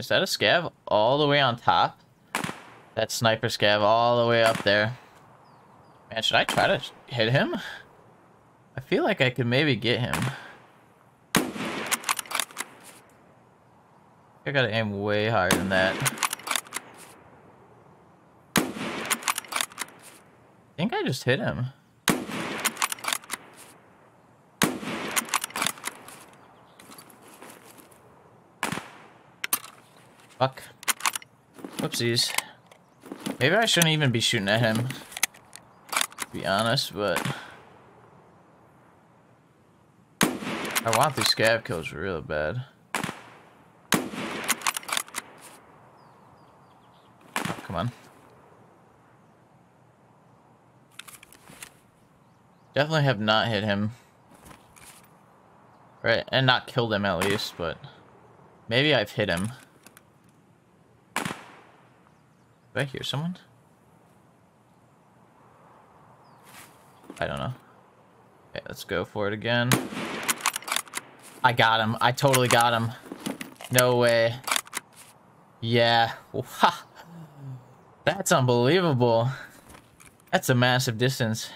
Is that a scav all the way on top? That sniper scav all the way up there. Man, should I try to hit him? I feel like I could maybe get him. I gotta aim way higher than that. I think I just hit him. Fuck. Whoopsies. Maybe I shouldn't even be shooting at him, to be honest, but I want these scav kills real bad. Oh, come on. Definitely have not hit him. Right, and not killed him at least, but maybe I've hit him. Do I hear someone? I don't know. Okay, let's go for it again. I got him. I totally got him. No way. Yeah. Wow. That's unbelievable. That's a massive distance.